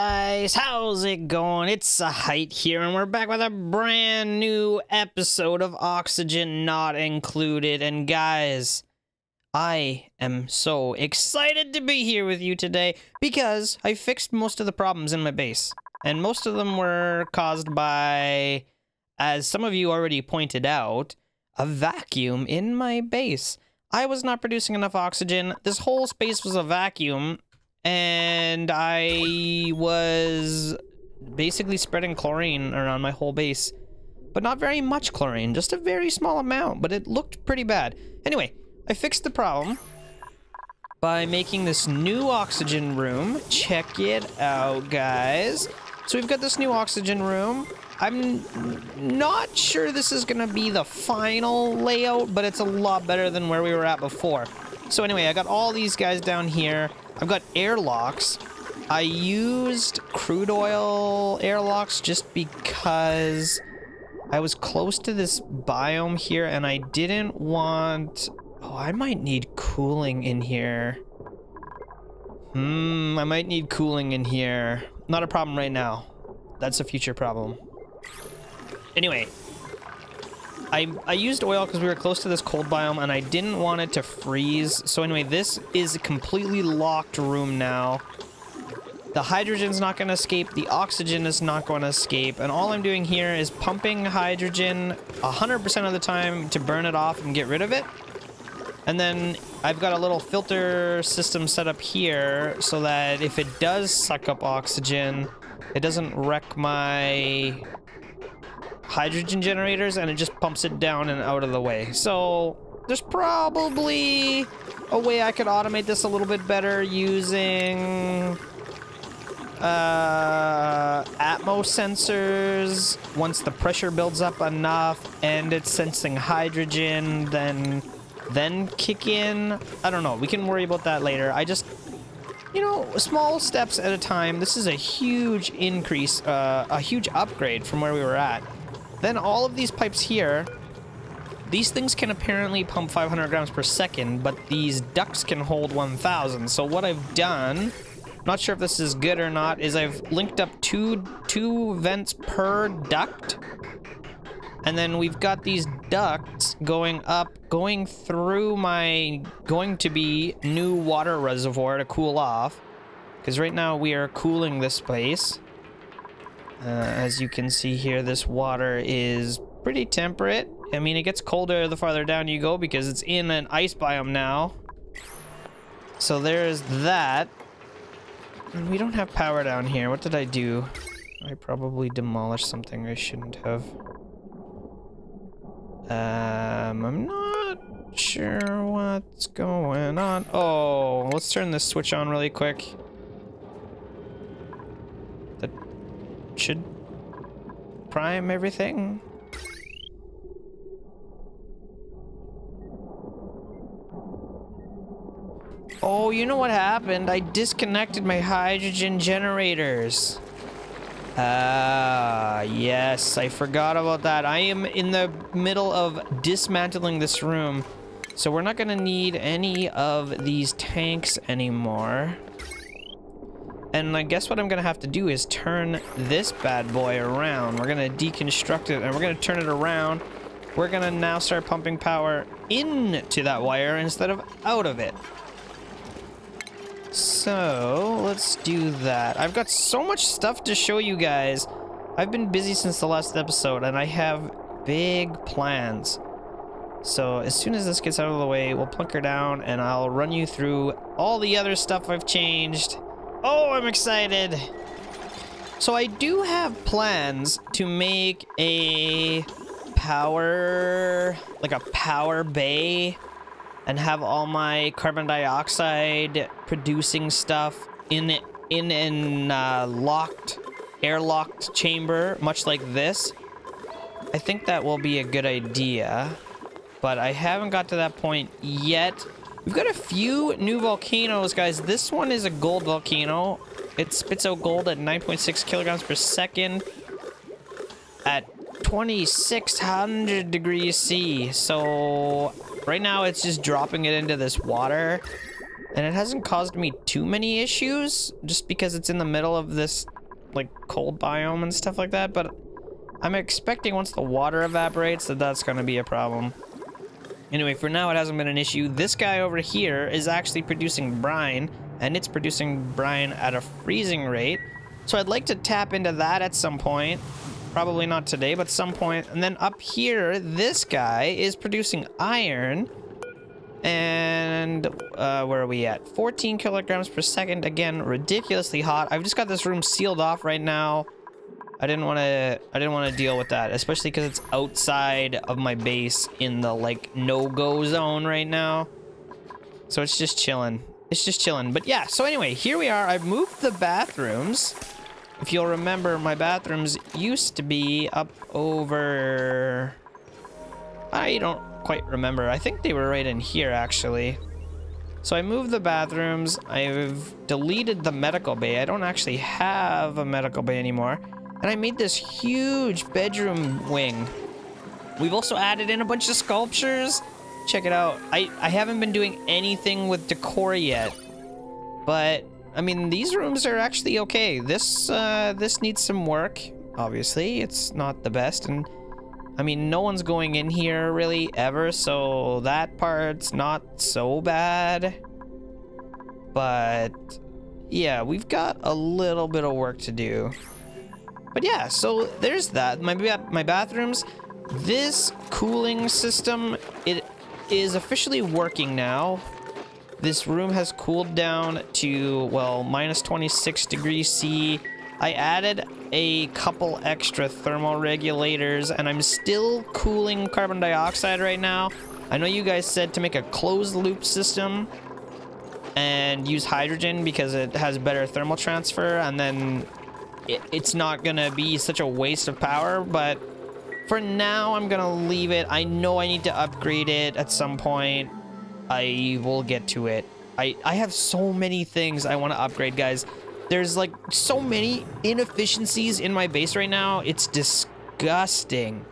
guys, how's it going? It's Zahait here, and we're back with a brand new episode of Oxygen Not Included. And guys, I am so excited to be here with you today because I fixed most of the problems in my base. And most of them were caused by, as some of you already pointed out, a vacuum in my base. I was not producing enough oxygen. This whole space was a vacuum. And I was basically spreading chlorine around my whole base. But not very much chlorine, just a very small amount, but it looked pretty bad. Anyway, I fixed the problem by making this new oxygen room. Check it out, guys. So we've got this new oxygen room. I'm not sure this is gonna be the final layout, but it's a lot better than where we were at before. So anyway, I got all these guys down here. I've got airlocks. I used crude oil airlocks just because I was close to this biome here and I didn't want... Oh, I might need cooling in here. I might need cooling in here. Not a problem right now. That's a future problem. Anyway, I used oil because we were close to this cold biome and I didn't want it to freeze. So anyway, this is a completely locked room now. The hydrogen's not going to escape. The oxygen is not going to escape. And all I'm doing here is pumping hydrogen 100% of the time to burn it off and get rid of it. And then I've got a little filter system set up here so that if it does suck up oxygen, it doesn't wreck my hydrogen generators, and it just pumps it down and out of the way. So there's probably a way I could automate this a little bit better using Atmo sensors. Once the pressure builds up enough and it's sensing hydrogen, then kick in. I don't know, we can worry about that later. I just, you know, small steps at a time. This is a huge increase, a huge upgrade from where we were at. Then all of these pipes here, these things can apparently pump 500 grams per second, but these ducts can hold 1,000. So what I've done, not sure if this is good or not, is I've linked up two vents per duct. And then we've got these ducts going up, going through my going to be new water reservoir to cool off. Because right now we are cooling this place. As you can see here, this water is pretty temperate. I mean, it gets colder the farther down you go because it's in an ice biome now. So there's that. And we don't have power down here. What did I do? I probably demolished something I shouldn't have. I'm not sure what's going on. Oh, let's turn this switch on really quick. Should prime everything. Oh, you know what happened? I disconnected my hydrogen generators. Ah, yes, I forgot about that. I am in the middle of dismantling this room, so we're not gonna need any of these tanks anymore. And I guess what I'm gonna have to do is turn this bad boy around. We're gonna deconstruct it and we're gonna turn it around. We're gonna now start pumping power into that wire instead of out of it. So let's do that. I've got so much stuff to show you guys. I've been busy since the last episode and I have big plans. So as soon as this gets out of the way, we'll plunker down and I'll run you through all the other stuff I've changed. Oh, I'm excited. So I do have plans to make a power, like a power bay, and have all my carbon dioxide producing stuff in an airlocked chamber, much like this. I think that will be a good idea, but I haven't got to that point yet. We've got a few new volcanoes, guys. This one is a gold volcano. It spits out gold at 9.6 kilograms per second at 2600 degrees C. So right now it's just dropping it into this water. And it hasn't caused me too many issues, just because it's in the middle of this, like, cold biome and stuff like that, but I'm expecting once the water evaporates that that's gonna be a problem. Anyway, for now it hasn't been an issue. This guy over here is actually producing brine, and it's producing brine at a freezing rate. So I'd like to tap into that at some point. Probably not today, but some point. And then up here, this guy is producing iron. And where are we at? 14 kilograms per second. Again, ridiculously hot. I've just got this room sealed off right now. I didn't want to deal with that, especially because it's outside of my base in the, like, no-go zone right now. So it's just chilling. It's just chilling. But yeah, so anyway, here we are. I've moved the bathrooms. If you'll remember, my bathrooms used to be up over... I don't quite remember. I think they were right in here, actually. So I moved the bathrooms. I've deleted the medical bay. I don't actually have a medical bay anymore. And I made this huge bedroom wing. We've also added in a bunch of sculptures. Check it out. I haven't been doing anything with decor yet, but... I mean, these rooms are actually okay. This this needs some work. Obviously, it's not the best, and I mean, no one's going in here really ever, so that part's not so bad. But yeah, we've got a little bit of work to do. But yeah, so there's that. My bathrooms. This cooling system, it is officially working now. This room has cooled down to, well, minus 26 degrees C. I added a couple extra thermoregulators, and I'm still cooling carbon dioxide right now. I know you guys said to make a closed-loop system and use hydrogen because it has better thermal transfer, and then it's not gonna be such a waste of power, but for now, I'm gonna leave it. I know I need to upgrade it at some point. I will get to it. I have so many things I want to upgrade, guys. There's, like, so many inefficiencies in my base right now. It's disgusting.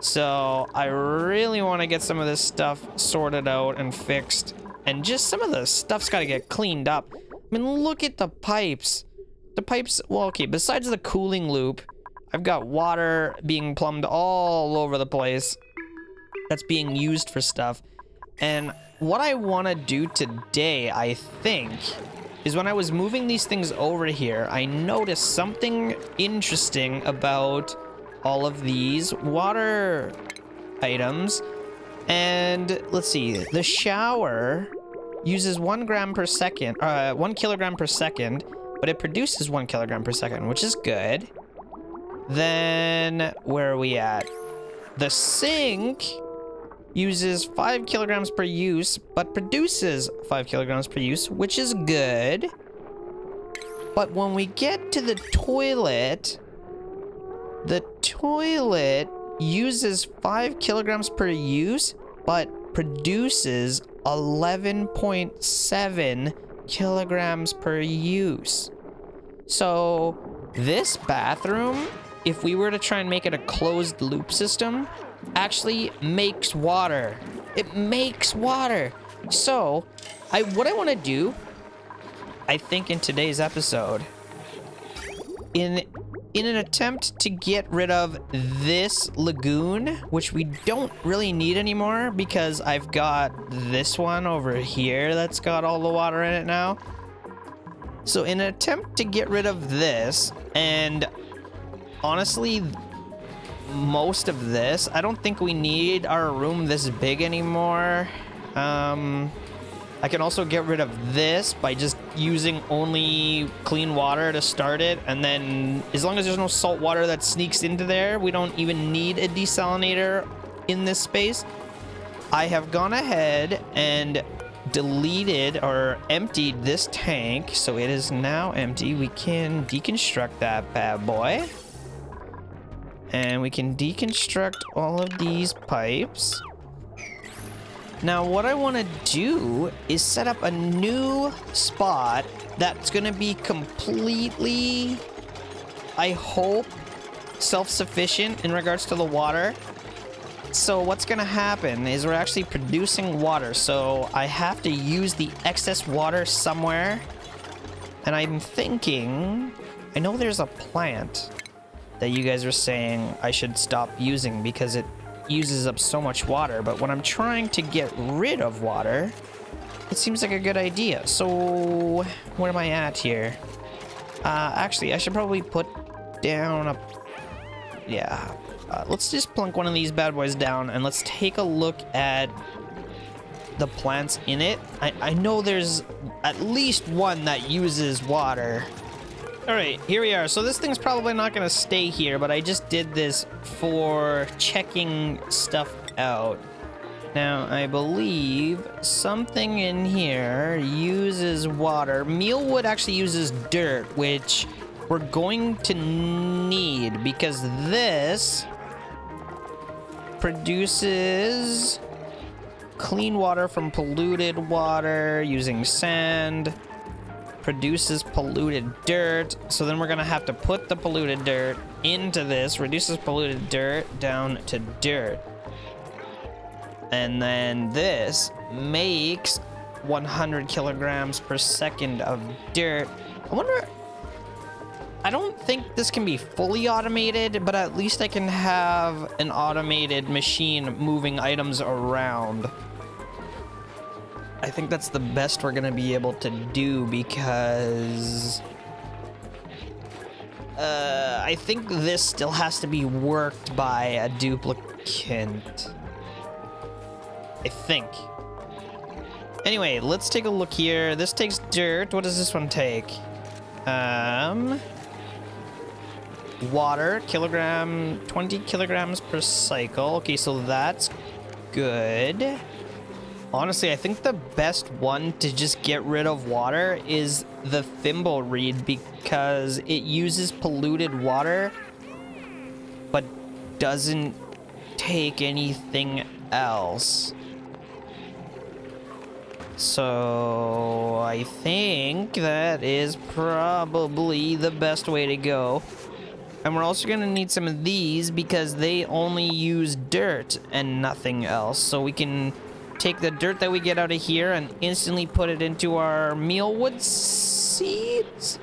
So I really want to get some of this stuff sorted out and fixed. And just some of the stuff's got to get cleaned up. I mean, look at the pipes. The pipes, well, okay, besides the cooling loop, I've got water being plumbed all over the place that's being used for stuff. And what I want to do today, I think, is when I was moving these things over here, I noticed something interesting about all of these water items. And let's see, the shower uses 1 kilogram per second, but it produces 1 kilogram per second, which is good. Then where are we at? The sink uses 5 kilograms per use, but produces 5 kilograms per use, which is good. But when we get to the toilet uses 5 kilograms per use, but produces 11.7 kilograms per use. So this bathroom, if we were to try and make it a closed loop system, actually makes water. It makes water. So what I want to do, I think, in today's episode, in an attempt to get rid of this lagoon, which we don't really need anymore because I've got this one over here that's got all the water in it now. So in an attempt to get rid of this, and honestly most of this, I don't think we need our room this big anymore. I can also get rid of this by just using only clean water to start it, and then as long as there's no salt water that sneaks into there, we don't even need a desalinator in this space. I have gone ahead and deleted or emptied this tank, so it is now empty. We can deconstruct that bad boy. And we can deconstruct all of these pipes. Now, what I want to do is set up a new spot that's going to be completely, I hope, self-sufficient in regards to the water. So what's gonna happen is we're actually producing water, so I have to use the excess water somewhere. And I'm thinking, I know there's a plant that you guys are saying I should stop using because it uses up so much water, but when I'm trying to get rid of water, it seems like a good idea. So where am I at here? Actually, I should probably put down a... yeah. Let's just plunk one of these bad boys down and let's take a look at the plants in it. I know there's at least one that uses water. All right, here we are. So this thing's probably not gonna stay here, but I just did this for checking stuff out. Now, I believe something in here uses water. Mealwood actually uses dirt, which we're going to need because this produces clean water from polluted water using sand, produces polluted dirt. So then we're gonna have to put the polluted dirt into this, reduces polluted dirt down to dirt. And then this makes 100 kilograms per second of dirt. I wonder, I don't think this can be fully automated, but at least I can have an automated machine moving items around. I think that's the best we're gonna be able to do because I think this still has to be worked by a duplicant. I think. Anyway, let's take a look here. This takes dirt. What does this one take? Water, 20 kilograms per cycle. Okay, so that's good. Honestly, I think the best one to just get rid of water is the thimbleweed because it uses polluted water but doesn't take anything else. So I think that is probably the best way to go. And we're also gonna need some of these because they only use dirt and nothing else. So we can take the dirt that we get out of here and instantly put it into our mealwood seeds.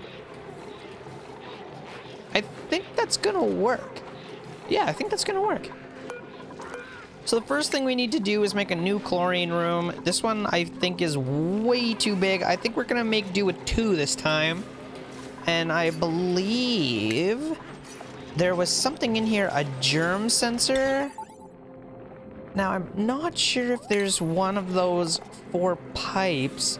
I think that's gonna work. Yeah, I think that's gonna work. So the first thing we need to do is make a new chlorine room. This one I think is way too big. I think we're gonna make do with 2 this time. And I believe there was something in here, a germ sensor. Now I'm not sure if there's one of those 4 pipes.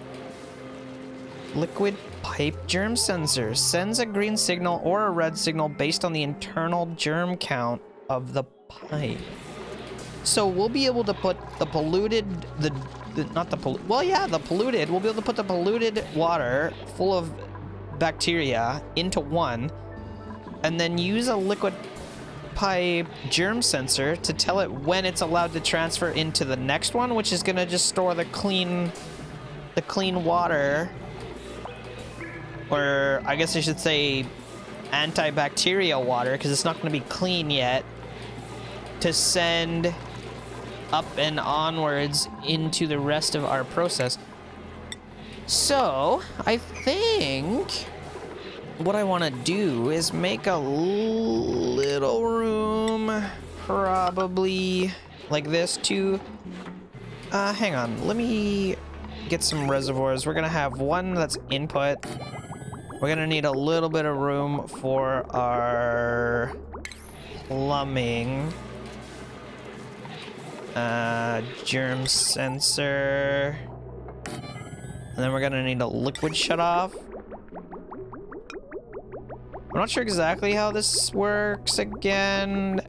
Liquid pipe germ sensor sends a green signal or a red signal based on the internal germ count of the pipe. So we'll be able to put the polluted, we'll be able to put the polluted water full of bacteria into one and then use a liquid pipe germ sensor to tell it when it's allowed to transfer into the next one, which is gonna just store the clean water, or I guess I should say antibacterial water because it's not gonna be clean yet, to send up and onwards into the rest of our process. So I think what I want to do is make a little room, probably like this, to hang on, let me get some reservoirs. We're gonna have one that's input. We're gonna need a little bit of room for our plumbing. Germ sensor. And then we're gonna need a liquid shutoff. I'm not sure exactly how this works again.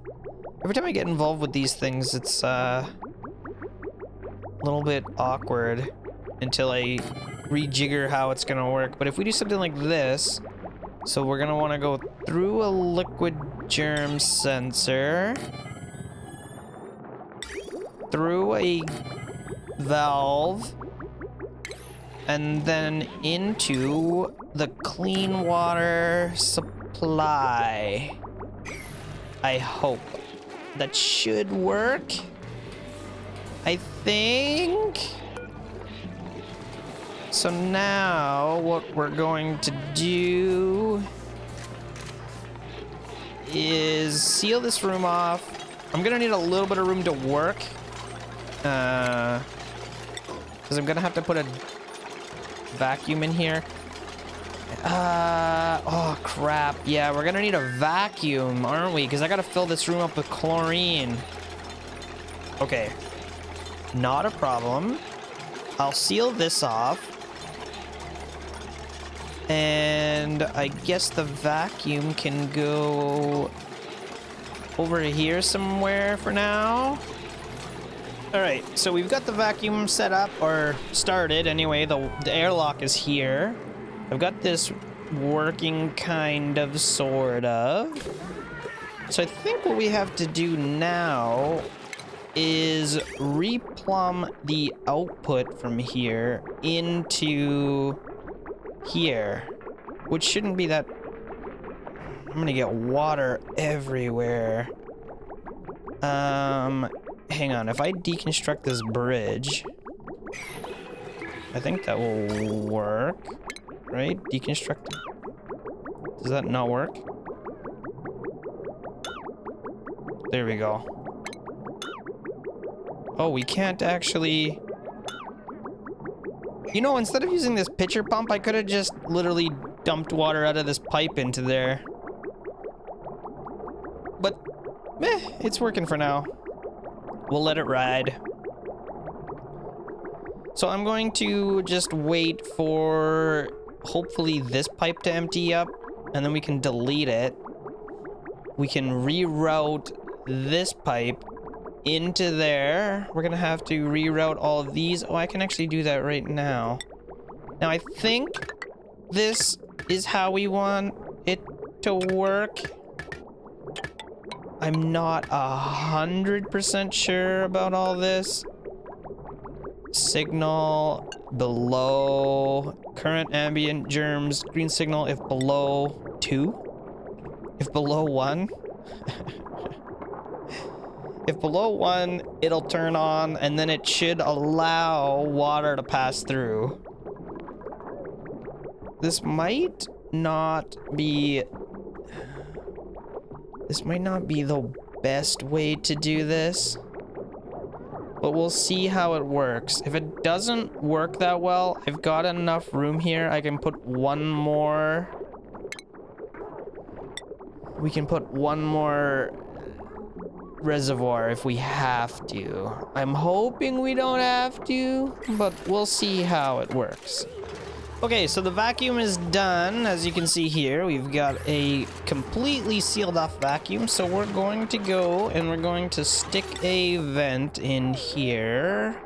Every time I get involved with these things, it's a little bit awkward until I rejigger how it's gonna work. But if we do something like this, so we're gonna wanna go through a liquid germ sensor, through a valve, and then into the clean water supply. I hope. That should work, I think. So now what we're going to do is seal this room off. I'm gonna need a little bit of room to work, because I'm gonna have to put a vacuum in here. Oh crap, yeah, we're gonna need a vacuum, aren't we? Because I gotta fill this room up with chlorine. Okay, not a problem. I'll seal this off, and I guess the vacuum can go over here somewhere for now. All right, so we've got the vacuum set up, or started anyway. The airlock is here. I've got this working, kind of, sort of. So I think what we have to do now is replumb the output from here into here, which shouldn't be that... I'm gonna get water everywhere. Hang on, if I deconstruct this bridge, I think that will work. Right? Deconstruct. Does that not work? There we go. Oh, we can't actually... You know, instead of using this pitcher pump, I could have just literally dumped water out of this pipe into there. But, meh, it's working for now. We'll let it ride. So I'm going to just wait for... hopefully this pipe to empty up, and then we can delete it. We can reroute this pipe into there. We're gonna have to reroute all of these. Oh, I can actually do that right now. Now I think this is how we want it to work. I'm not 100% sure about all this. Signal below current ambient germs, green signal if below 2, if below 1. If below 1, it'll turn on, and then it should allow water to pass through. This might not be... this might not be the best way to do this, but we'll see how it works. If it doesn't work that well, I've got enough room here. I can put one more... we can put one more reservoir if we have to. I'm hoping we don't have to, but we'll see how it works. Okay, so the vacuum is done. As you can see here, we've got a completely sealed off vacuum. So we're going to go and we're going to stick a vent in here.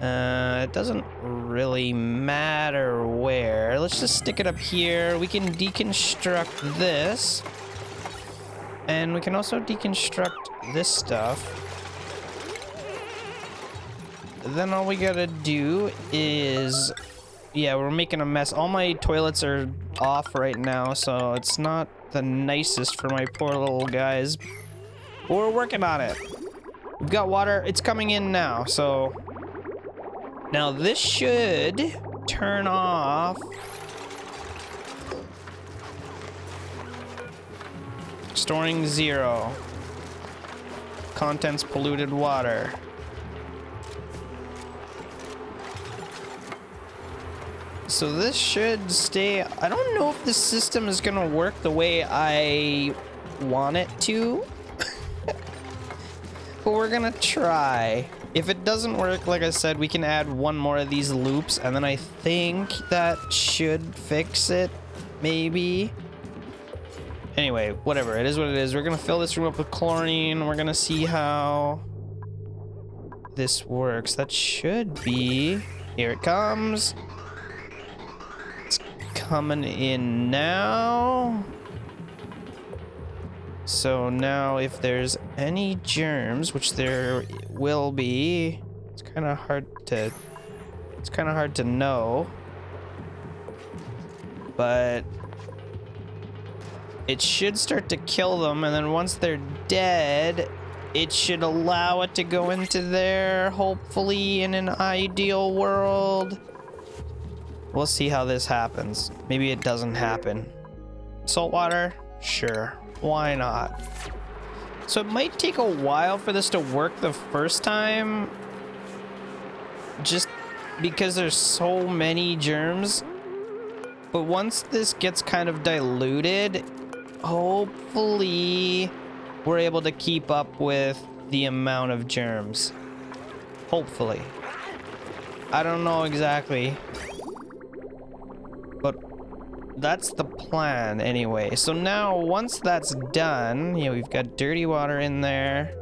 It doesn't really matter where. Let's just stick it up here. We can deconstruct this. And we can also deconstruct this stuff. Then all we gotta do is... yeah, we're making a mess. All my toilets are off right now, so it's not the nicest for my poor little guys. But we're working on it. We've got water. It's coming in now, so... now this should turn off... storing 0. Contents polluted water. So this should stay... I don't know if this system is gonna work the way I want it to. But we're gonna try. If it doesn't work, like I said, we can add one more of these loops, and then I think that should fix it, maybe. Anyway, whatever. It is what it is. We're gonna fill this room up with chlorine. We're gonna see how this works. That should be... here it comes. Coming in now. So now if there's any germs, which there will be, it's kind of hard to know, but It should start to kill them, and then once they're dead, it should allow it to go into there, hopefully, in an ideal world. We'll see how this happens. Maybe it doesn't happen. Salt water? Sure. Why not? So it might take a while for this to work the first time, just because there's so many germs. But once this gets kind of diluted, hopefully we're able to keep up with the amount of germs. Hopefully. I don't know exactly, but that's the plan anyway. So now once that's done, yeah, we've got dirty water in there.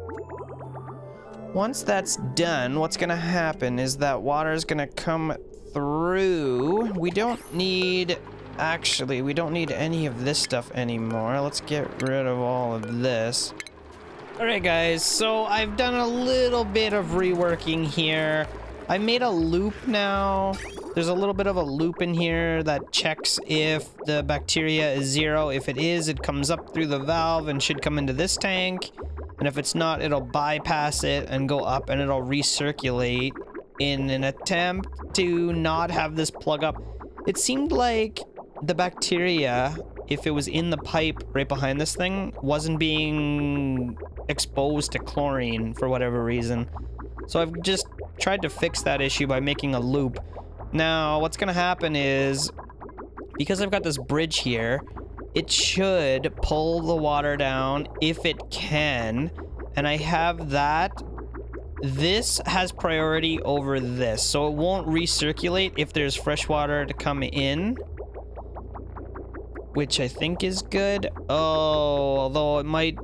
Once that's done, what's gonna happen is that water is gonna come through. We don't need, actually, we don't need any of this stuff anymore. Let's get rid of all of this. All right, guys, so I've done a little bit of reworking here. I made a loop now. There's a little bit of a loop in here that checks if the bacteria is zero. If it is, it comes up through the valve and should come into this tank. And if it's not, it'll bypass it and go up, and it'll recirculate in an attempt to not have this plug up. It seemed like the bacteria, if it was in the pipe right behind this thing, wasn't being exposed to chlorine for whatever reason. So I've just tried to fix that issue by making a loop. Now, what's gonna happen is, because I've got this bridge here, it should pull the water down if it can. And I have that. This has priority over this, so it won't recirculate if there's fresh water to come in, which I think is good. Oh, although it might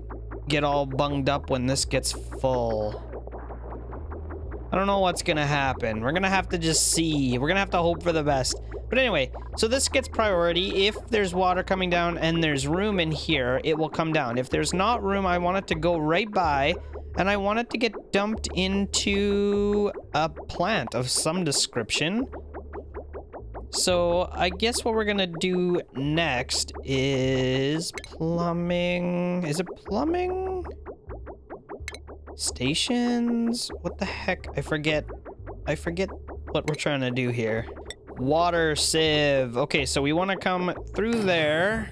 get all bunged up when this gets full. I don't know what's gonna happen. We're gonna have to just see. We're gonna have to hope for the best. But anyway, so this gets priority. If there's water coming down and there's room in here, it will come down. If there's not room, I want it to go right by, and I want it to get dumped into a plant of some description. So I guess what we're gonna do next is plumbing. Is it plumbing? Stations? What the heck? I forget what we're trying to do here. Water sieve. Okay, so we want to come through there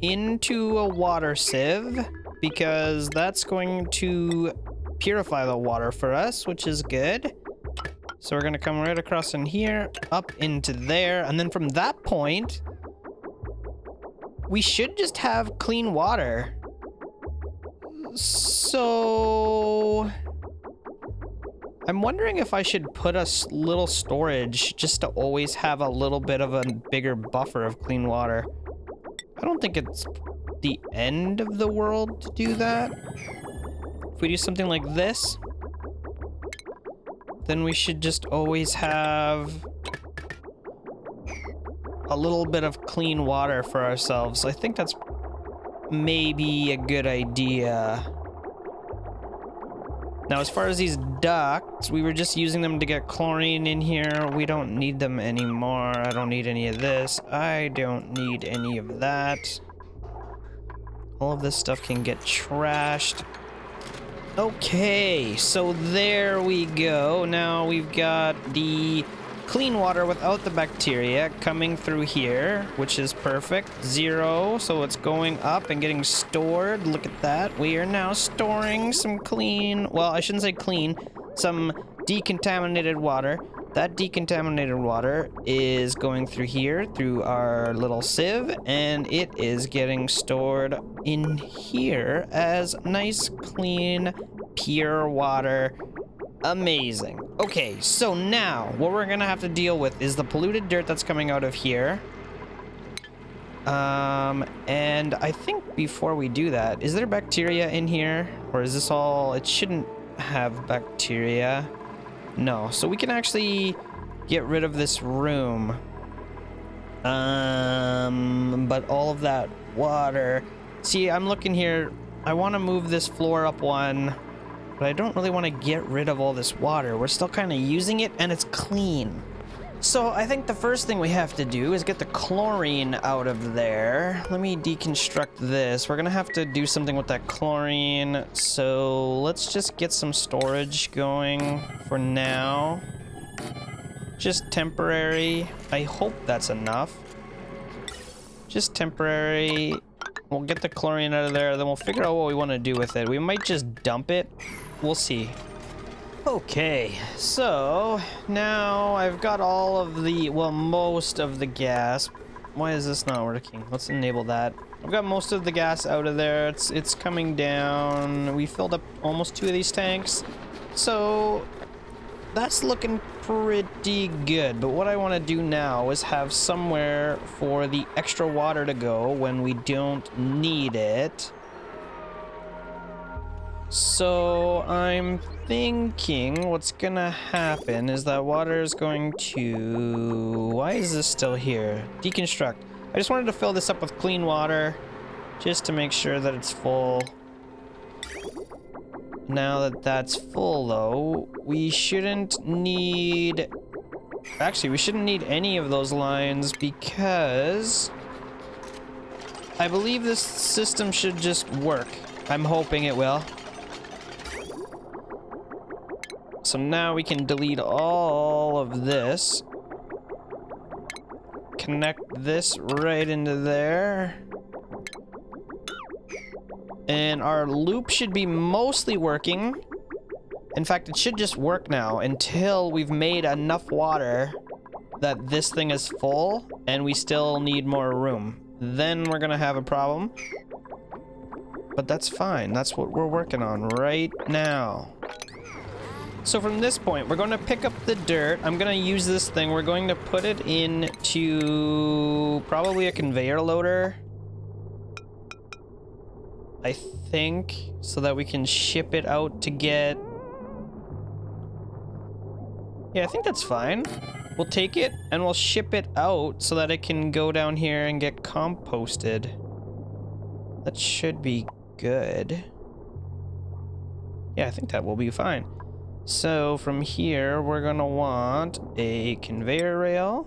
into a water sieve, because that's going to purify the water for us, which is good. So we're going to come right across in here, up into there, and then from that point, we should just have clean water. So I'm wondering if I should put a little storage just to always have a little bit of a bigger buffer of clean water. I don't think it's the end of the world to do that. If we do something like this, then we should just always have a little bit of clean water for ourselves. I think that's maybe a good idea. Now, as far as these ducts, we were just using them to get chlorine in here. We don't need them anymore. I don't need any of this. I don't need any of that. All of this stuff can get trashed. Okay, so there we go. Now we've got the clean water without the bacteria coming through here, which is perfect. Zero, so it's going up and getting stored. Look at that. We are now storing some clean, well, I shouldn't say clean, some decontaminated water. That decontaminated water is going through here, through our little sieve, and it is getting stored in here as nice, clean, pure water. Amazing. Okay, so now what we're gonna have to deal with is the polluted dirt that's coming out of here. And I think before we do that, is there bacteria in here? Or is this all, it shouldn't have bacteria. No, so we can actually get rid of this room. But all of that water, see, I'm looking here. I want to move this floor up one. But I don't really want to get rid of all this water. We're still kind of using it, and it's clean. So I think the first thing we have to do is get the chlorine out of there. Let me deconstruct this. We're gonna have to do something with that chlorine. So let's just get some storage going for now. Just temporary. I hope that's enough. Just temporary. We'll get the chlorine out of there, then we'll figure out what we want to do with it. We might just dump it. We'll see. Okay, so now I've got all of the, well, most of the gas. Why is this not working? Let's enable that. I've got most of the gas out of there. It's coming down. We filled up almost 2 of these tanks. So that's looking pretty good. But what I want to do now is have somewhere for the extra water to go when we don't need it. So I'm thinking what's gonna happen is that water is going to... Why is this still here? Deconstruct. I just wanted to fill this up with clean water just to make sure that it's full. Now that that's full, though, we shouldn't need... Actually, we shouldn't need any of those lines because... I believe this system should just work. I'm hoping it will. So now we can delete all of this. Connect this right into there. And our loop should be mostly working. In fact, it should just work now until we've made enough water that this thing is full and we still need more room. Then we're gonna have a problem. But that's fine. That's what we're working on right now. So from this point, we're going to pick up the dirt. I'm going to use this thing. We're going to put it into probably a conveyor loader, I think, so that we can ship it out to get... Yeah, I think that's fine. We'll take it and we'll ship it out so that it can go down here and get composted. That should be good. Yeah, I think that will be fine. So from here, we're gonna want a conveyor rail,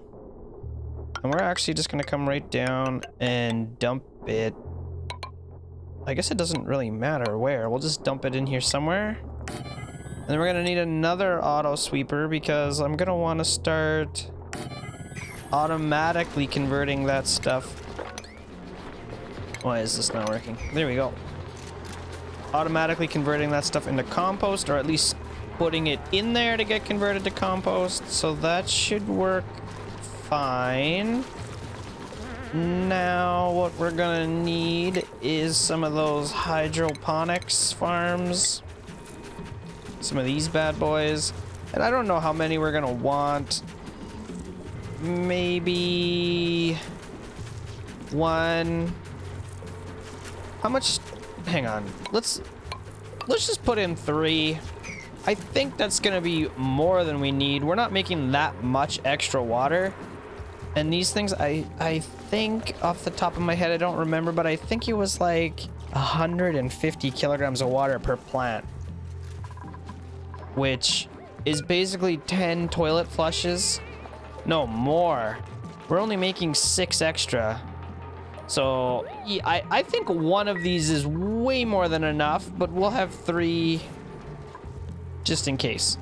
and we're actually just gonna come right down and dump it. I guess it doesn't really matter where. We'll just dump it in here somewhere. And then we're gonna need another auto sweeper because I'm gonna want to start automatically converting that stuff. Why is this not working? There we go. Automatically converting that stuff into compost, or at least putting it in there to get converted to compost. So that should work fine. Now what we're gonna need is some of those hydroponics farms, some of these bad boys, and I don't know how many we're gonna want. Maybe one. How much? Hang on, let's just put in 3. I think that's gonna be more than we need. We're not making that much extra water. And these things, I think off the top of my head, I don't remember, but I think it was like 150 kilograms of water per plant, which is basically 10 toilet flushes. No, more. We're only making 6 extra. So yeah, I think one of these is way more than enough, but we'll have 3 just in case.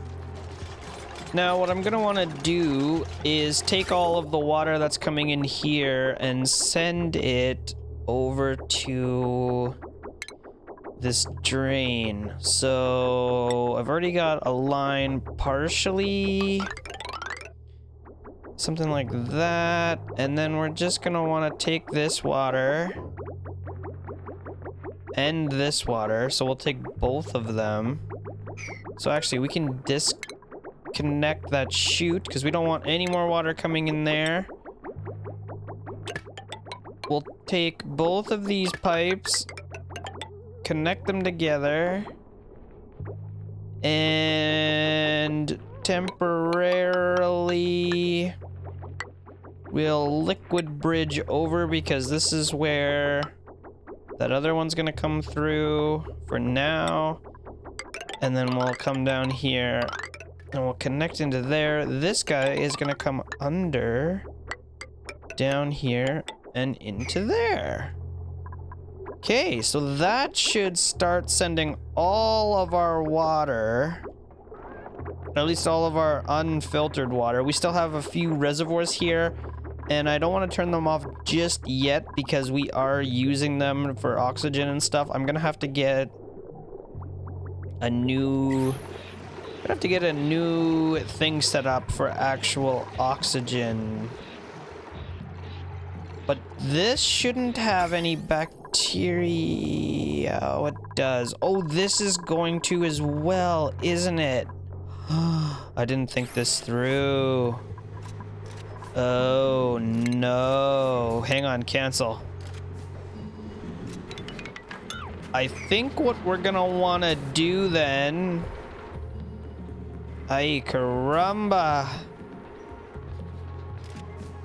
Now what I'm gonna wanna do is take all of the water that's coming in here and send it over to this drain. So I've already got a line partially, something like that. And then we're just gonna wanna take this water and this water. So we'll take both of them. So actually, we can disconnect that chute because we don't want any more water coming in there. We'll take both of these pipes, connect them together, and temporarily we'll liquid bridge over because this is where that other one's gonna come through for now. And then we'll come down here and we'll connect into there. This guy is gonna come under down here and into there. Okay, so that should start sending all of our water, at least all of our unfiltered water. We still have a few reservoirs here, and I don't want to turn them off just yet because we are using them for oxygen and stuff. I'm gonna have to get a new thing set up for actual oxygen. But this shouldn't have any bacteria. Oh, it does. Oh, this is going to as well, isn't it? I didn't think this through. Oh, no. Hang on, cancel. I think what we're gonna wanna do then... Ay, caramba.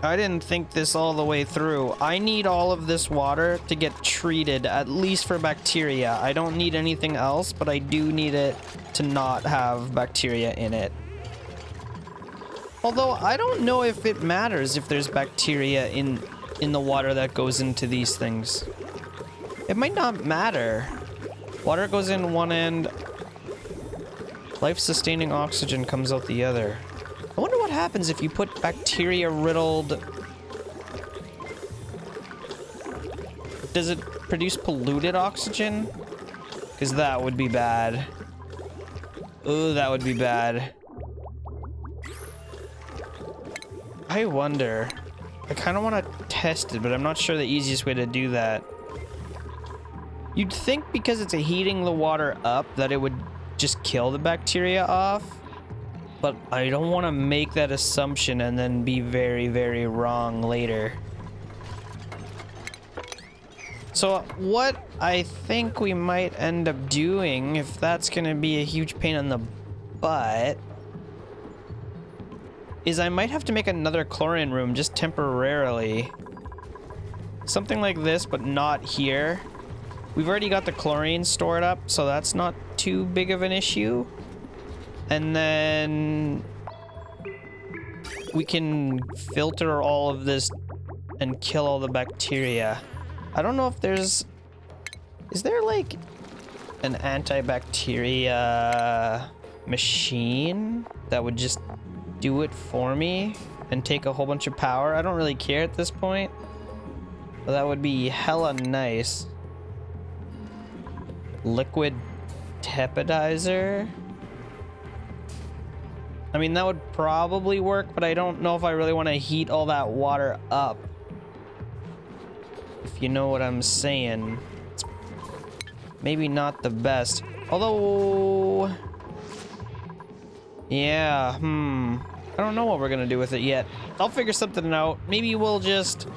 I didn't think this all the way through. I need all of this water to get treated, at least for bacteria. I don't need anything else, but I do need it to not have bacteria in it. Although, I don't know if it matters if there's bacteria in the water that goes into these things. It might not matter. Water goes in one end. Life-sustaining oxygen comes out the other. I wonder what happens if you put bacteria-riddled... Does it produce polluted oxygen? Because that would be bad. Ooh, that would be bad. I wonder. I kind of want to test it, but I'm not sure the easiest way to do that. You'd think because it's heating the water up that it would just kill the bacteria off. But I don't want to make that assumption and then be very, very wrong later. So what I think we might end up doing, if that's going to be a huge pain in the butt, is I might have to make another chlorine room just temporarily. Something like this, but not here. We've already got the chlorine stored up, so that's not too big of an issue. And then we can filter all of this and kill all the bacteria. I don't know if there's... Is there like an antibacteria machine that would just do it for me and take a whole bunch of power? I don't really care at this point. But that would be hella nice. Liquid tepidizer. I mean, that would probably work, but I don't know if I really want to heat all that water up. If you know what I'm saying. It's maybe not the best. Although... Yeah, I don't know what we're going to do with it yet. I'll figure something out. Maybe we'll just...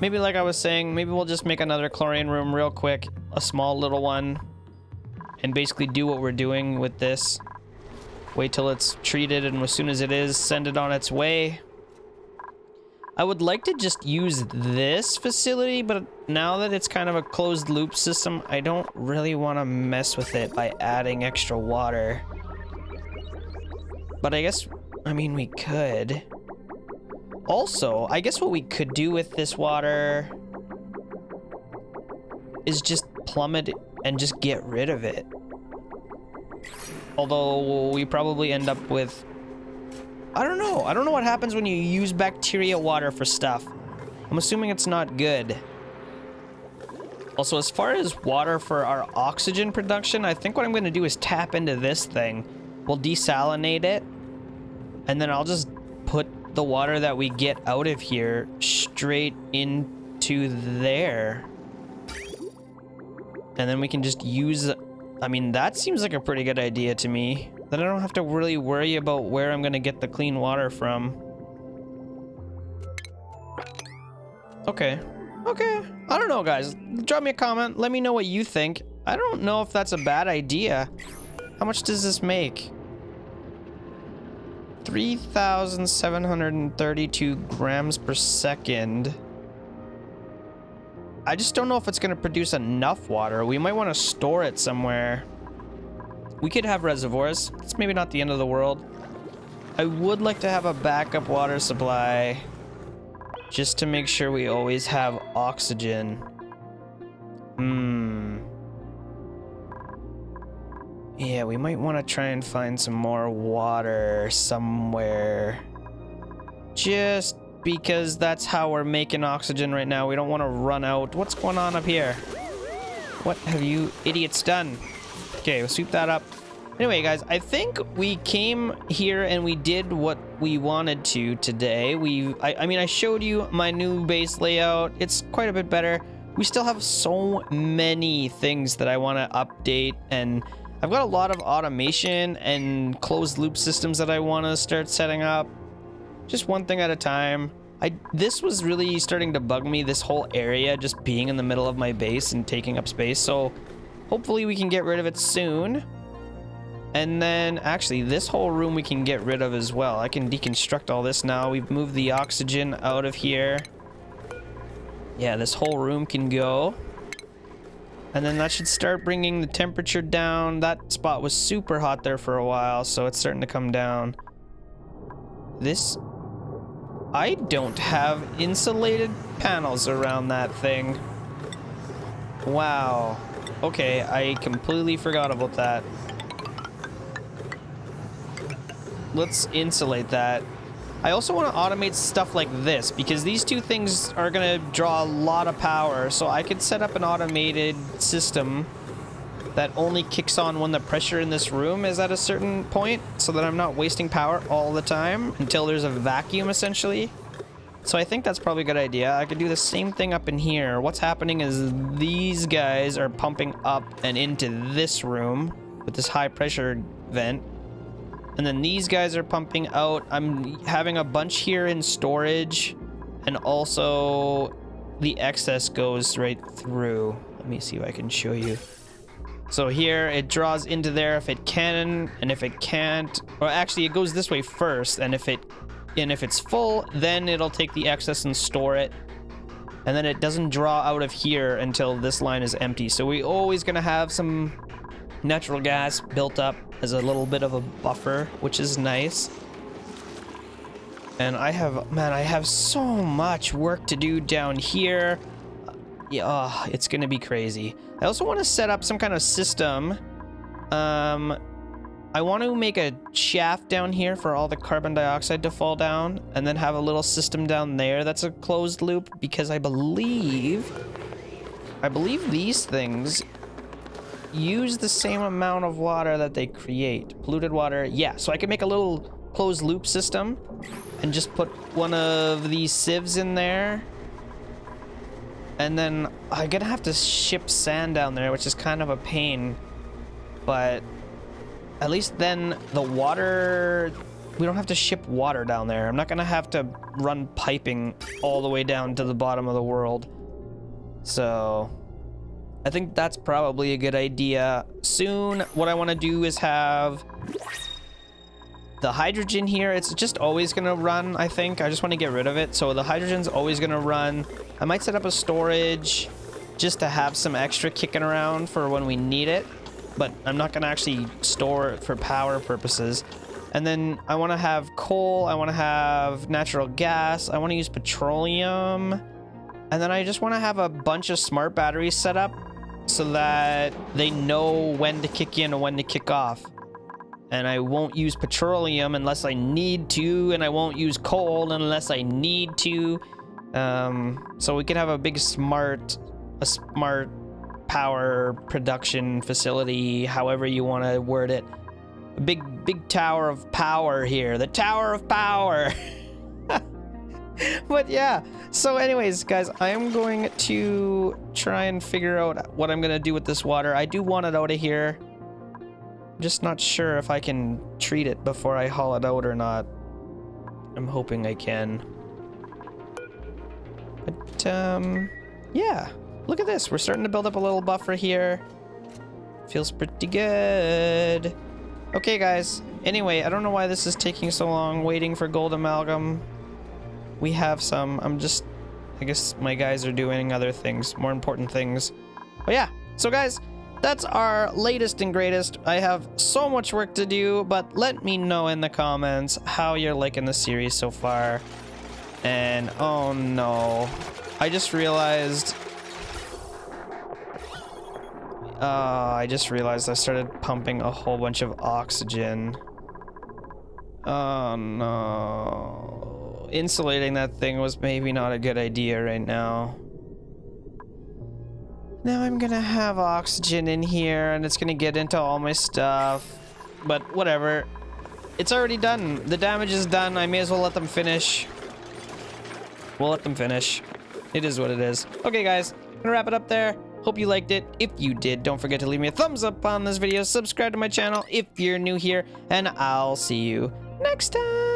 Maybe like I was saying, maybe we'll just make another chlorine room real quick. A small little one. And basically do what we're doing with this. Wait till it's treated, and as soon as it is, send it on its way. I would like to just use this facility, but now that it's kind of a closed loop system, I don't really want to mess with it by adding extra water. But I guess, I mean, we could. Also, I guess what we could do with this water is just plummet it and just get rid of it. Although we probably end up with... I don't know. I don't know what happens when you use bacteria water for stuff. I'm assuming it's not good. Also, as far as water for our oxygen production, I think what I'm going to do is tap into this thing. We'll desalinate it. And then I'll just put the water that we get out of here straight into there. And then we can just use... I mean, that seems like a pretty good idea to me. Then I don't have to really worry about where I'm gonna get the clean water from. Okay. Okay. I don't know, guys. Drop me a comment. Let me know what you think. I don't know if that's a bad idea. How much does this make? 3,732 grams per second. I just don't know if it's going to produce enough water. We might want to store it somewhere. We could have reservoirs. It's maybe not the end of the world. I would like to have a backup water supply just to make sure we always have oxygen. Yeah, we might want to try and find some more water somewhere. Just because that's how we're making oxygen right now. We don't want to run out. What's going on up here? What have you idiots done? Okay, we'll sweep that up. Anyway, guys, I think we came here and we did what we wanted to today. I mean, I showed you my new base layout. It's quite a bit better. We still have so many things that I want to update, and I've got a lot of automation and closed loop systems that I want to start setting up. Just one thing at a time. This was really starting to bug me, this whole area just being in the middle of my base and taking up space. So hopefully we can get rid of it soon. And then actually this whole room we can get rid of as well. I can deconstruct all this now. We've moved the oxygen out of here. Yeah, this whole room can go. And then that should start bringing the temperature down. That spot was super hot there for a while, so it's starting to come down. This... I don't have insulated panels around that thing. Wow. Okay, I completely forgot about that. Let's insulate that. I also want to automate stuff like this because these two things are going to draw a lot of power. So I could set up an automated system that only kicks on when the pressure in this room is at a certain point so that I'm not wasting power all the time until there's a vacuum essentially. So I think that's probably a good idea. I could do the same thing up in here. What's happening is these guys are pumping up and into this room with this high pressure vent. And then these guys are pumping out. I'm having a bunch here in storage, and also the excess goes right through. Let me see if I can show you. So here it draws into there if it can, and if it can't, or actually it goes this way first, and if it's full, then it'll take the excess and store it. And then it doesn't draw out of here until this line is empty. So we're always gonna have some natural gas built up as a little bit of a buffer, which is nice. And I have so much work to do down here. Yeah, oh, it's gonna be crazy. I also want to set up some kind of system. I want to make a shaft down here for all the carbon dioxide to fall down, and then have a little system down there that's a closed loop, because I believe these things use the same amount of water that they create. Polluted water. Yeah, so I can make a little closed loop system and just put one of these sieves in there. And then I'm gonna have to ship sand down there, which is kind of a pain. But at least then the water, we don't have to ship water down there. I'm not gonna have to run piping all the way down to the bottom of the world. So I think that's probably a good idea. Soon, what I want to do is have the hydrogen here. It's just always going to run, I think. I just want to get rid of it. So the hydrogen's always going to run. I might set up a storage just to have some extra kicking around for when we need it. But I'm not going to actually store it for power purposes. And then I want to have coal. I want to have natural gas. I want to use petroleum. And then I just want to have a bunch of smart batteries set up, so that they know when to kick in and when to kick off. And I won't use petroleum unless I need to, and I won't use coal unless I need to. So we can have a big smart power production facility, however you want to word it. A big tower of power here. The tower of power. But yeah, so anyways, guys, I am going to try and figure out what I'm going to do with this water. I do want it out of here. I'm just not sure if I can treat it before I haul it out or not. I'm hoping I can. But, yeah, look at this. We're starting to build up a little buffer here. Feels pretty good. Okay, guys. Anyway, I don't know why this is taking so long, waiting for gold amalgam. We have some. I guess my guys are doing other things, more important things. But yeah, so guys, That's our latest and greatest. I have so much work to do, but let me know in the comments how you're liking the series so far. And oh no, I just realized I started pumping a whole bunch of oxygen. Oh no. Insulating that thing was maybe not a good idea right now. Now I'm gonna have oxygen in here and it's gonna get into all my stuff. But whatever. It's already done. The damage is done. I may as well let them finish. We'll let them finish. It is what it is. Okay guys, I'm gonna wrap it up there. Hope you liked it. If you did, don't forget to leave me a thumbs up on this video. Subscribe to my channel if you're new here, and I'll see you next time.